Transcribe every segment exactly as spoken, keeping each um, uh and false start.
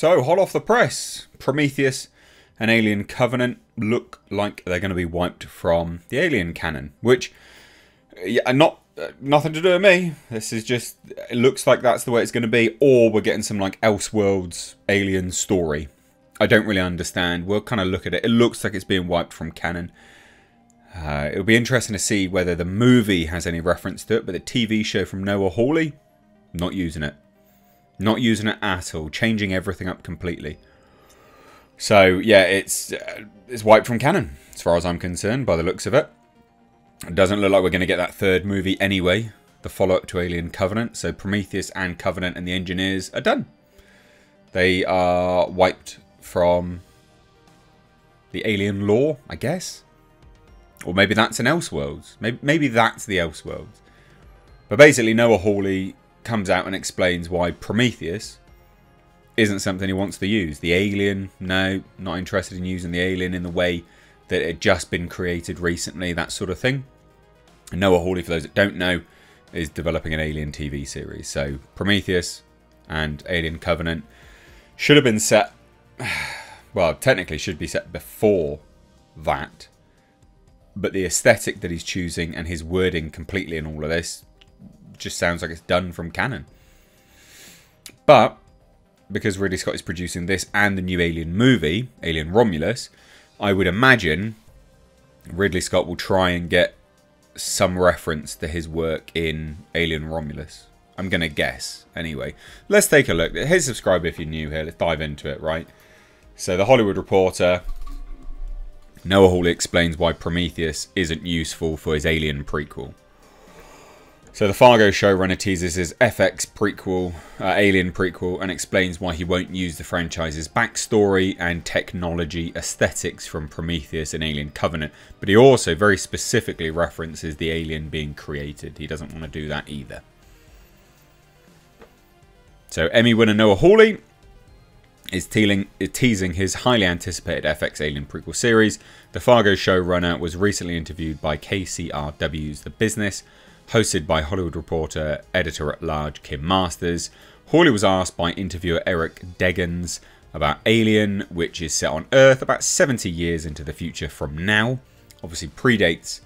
So, hot off the press, Prometheus and Alien Covenant look like they're going to be wiped from the Alien canon, which, yeah, not uh, nothing to do with me. This is just, it looks like that's the way it's going to be, or we're getting some like Elseworlds Alien story. I don't really understand. We'll kind of look at it. It looks like it's being wiped from canon. Uh, it'll be interesting to see whether the movie has any reference to it, but the T V show from Noah Hawley, not using it. Not using it at all. Changing everything up completely. So, yeah, it's uh, it's wiped from canon, as far as I'm concerned, by the looks of it. It doesn't look like we're going to get that third movie anyway, the follow-up to Alien Covenant. So Prometheus and Covenant and the Engineers are done. They are wiped from the alien lore, I guess. Or maybe that's an Elseworlds. Maybe, maybe that's the Elseworlds. But basically, Noah Hawley comes out and explains why Prometheus isn't something he wants to use. The alien, no, not interested in using the alien in the way that it had just been created recently, that sort of thing. And Noah Hawley, for those that don't know, is developing an Alien T V series. So Prometheus and Alien Covenant should have been set, well, technically should be set before that. But the aesthetic that he's choosing and his wording completely in all of this just sounds like it's done from canon. But because Ridley Scott is producing this and the new Alien movie, Alien Romulus, I would imagine Ridley Scott will try and get some reference to his work in Alien Romulus. I'm going to guess, anyway. Let's take a look. Hit subscribe if you're new here. Let's dive into it, right? So, The Hollywood Reporter. Noah Hawley explains why Prometheus isn't useful for his Alien prequel. So the Fargo showrunner teases his F X prequel, uh, Alien prequel, and explains why he won't use the franchise's backstory and technology aesthetics from Prometheus and Alien Covenant. But he also very specifically references the alien being created. He doesn't want to do that either. So Emmy winner Noah Hawley is teasing his highly anticipated F X Alien prequel series. The Fargo showrunner was recently interviewed by K C R W's The Business, hosted by Hollywood Reporter editor-at-large Kim Masters. Hawley was asked by interviewer Eric Deggans about Alien, which is set on Earth about seventy years into the future from now. Obviously predates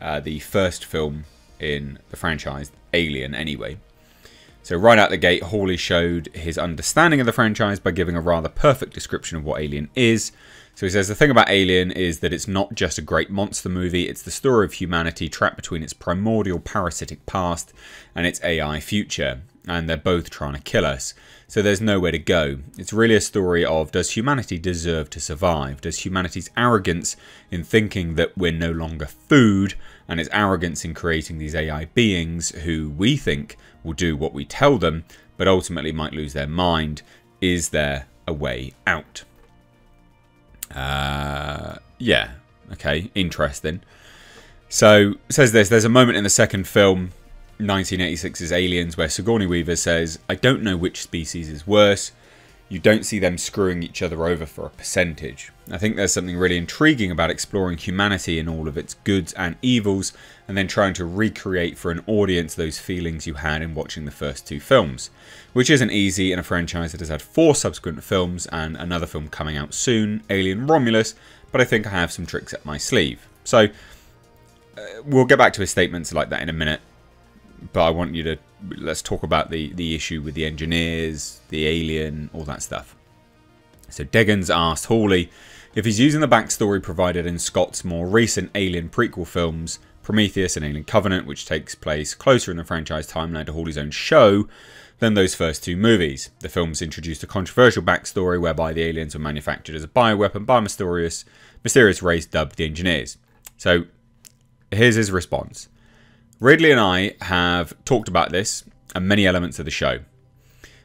uh, the first film in the franchise, Alien, anyway. So right out the gate, Hawley showed his understanding of the franchise by giving a rather perfect description of what Alien is. So he says, the thing about Alien is that it's not just a great monster movie, it's the story of humanity trapped between its primordial parasitic past and its A I future. And they're both trying to kill us. So there's nowhere to go. It's really a story of, does humanity deserve to survive? Does humanity's arrogance in thinking that we're no longer food and its arrogance in creating these A I beings who we think will do what we tell them, but ultimately might lose their mind, is there a way out? Uh, yeah, okay, interesting. So, it says this, there's a moment in the second film, nineteen eighty-six's Aliens, where Sigourney Weaver says, I don't know which species is worse. You don't see them screwing each other over for a percentage. I think there's something really intriguing about exploring humanity in all of its goods and evils, and then trying to recreate for an audience those feelings you had in watching the first two films, which isn't easy in a franchise that has had four subsequent films and another film coming out soon, Alien Romulus, but I think I have some tricks up my sleeve. So, uh, we'll get back to his statements like that in a minute, but I want you to, let's talk about the, the issue with the engineers, the alien, all that stuff. So Deggans asked Hawley if he's using the backstory provided in Scott's more recent Alien prequel films, Prometheus and Alien Covenant, which takes place closer in the franchise timeline to Hawley's own show than those first two movies. The films introduced a controversial backstory whereby the aliens were manufactured as a bioweapon by a mysterious, mysterious race dubbed the Engineers. So here's his response. Ridley and I have talked about this and many elements of the show.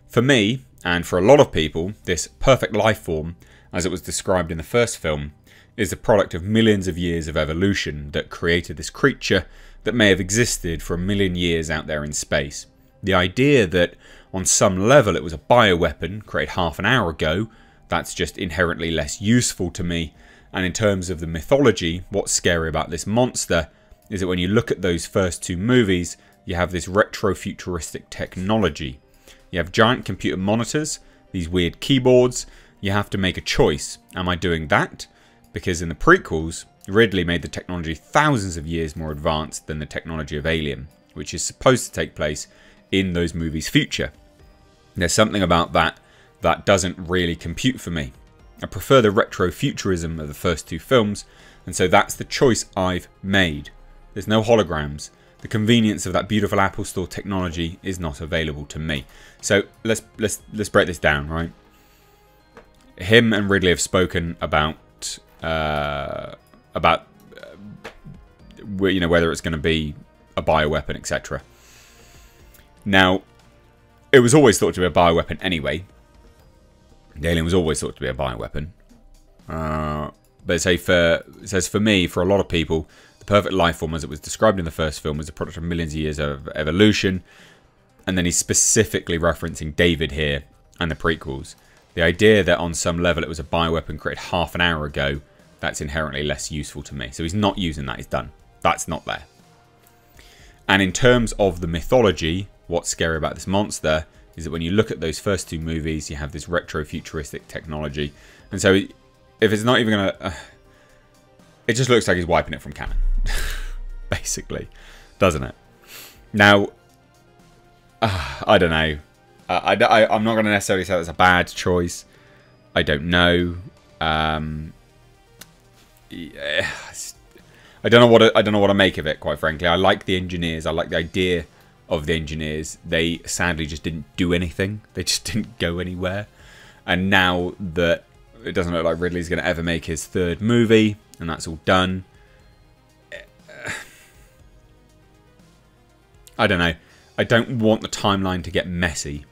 For me, and for a lot of people, this perfect life form, as it was described in the first film, is the product of millions of years of evolution that created this creature that may have existed for a million years out there in space. The idea that on some level it was a bioweapon created half an hour ago, that's just inherently less useful to me. And in terms of the mythology, what's scary about this monster is that when you look at those first two movies, you have this retro-futuristic technology. You have giant computer monitors these weird keyboards, you have to make a choice. Am I doing that? Because in the prequels, Ridley made the technology thousands of years more advanced than the technology of Alien, which is supposed to take place in those movies' future. There's something about that that doesn't really compute for me. I prefer the retro-futurism of the first two films, and so that's the choice I've made. There's no holograms. The convenience of that beautiful Apple Store technology is not available to me. So let's let's let's break this down, right? Him and Ridley have spoken about uh, about uh, you know, whether it's going to be a bioweapon, et cetera. Now, it was always thought to be a bioweapon anyway. The Alien was always thought to be a bioweapon. Uh, but say for, it says, for me, for a lot of people, the perfect life form as it was described in the first film was a product of millions of years of evolution. And then he's specifically referencing David here and the prequels. The idea that on some level it was a bioweapon created half an hour ago, that's inherently less useful to me. So he's not using that, he's done. That's not there. And in terms of the mythology, what's scary about this monster is that when you look at those first two movies, you have this retro-futuristic technology. And so if it's not even going to... Uh, it just looks like he's wiping it from canon. Basically. Doesn't it? Now, uh, I don't know. Uh, I, I, I'm not going to necessarily say that's a bad choice. I don't know. Um, yeah, I don't know what to, I don't know what to make of it, quite frankly. I like the engineers. I like the idea of the engineers. They sadly just didn't do anything. They just didn't go anywhere. And now that it doesn't look like Ridley's going to ever make his third movie, and that's all done, I don't know. I don't want the timeline to get messy.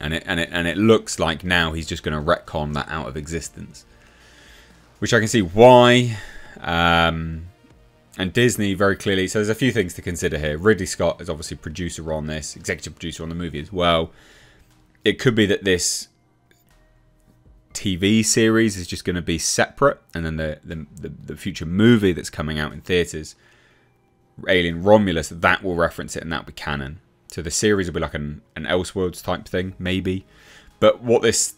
And it and it and it looks like now he's just going to retcon that out of existence, which I can see why. Um, and Disney very clearly, so there's a few things to consider here. Ridley Scott is obviously producer on this, executive producer on the movie as well. It could be that this T V series is just going to be separate, and then the the, the the future movie that's coming out in theaters, Alien Romulus, that will reference it and that'll be canon. So the series will be like an, an Elseworlds type thing, maybe. But what this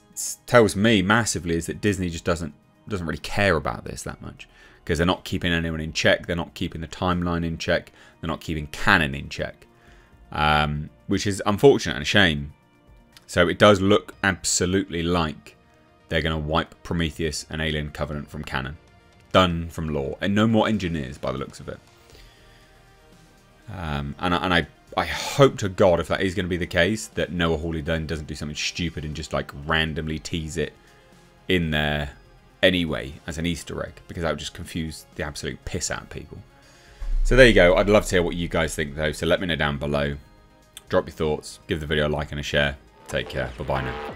tells me massively is that Disney just doesn't doesn't really care about this that much, because they're not keeping anyone in check, they're not keeping the timeline in check, they're not keeping canon in check, um, which is unfortunate and a shame. So it does look absolutely like they're going to wipe Prometheus and Alien Covenant from canon. Done from lore. And no more engineers by the looks of it. Um, and and I, I hope to God, if that is going to be the case, that Noah Hawley then doesn't do something stupid and just like randomly tease it in there anyway as an Easter egg, because that would just confuse the absolute piss out of people. So there you go. I'd love to hear what you guys think though, so let me know down below. Drop your thoughts, give the video a like and a share. Take care, bye bye now.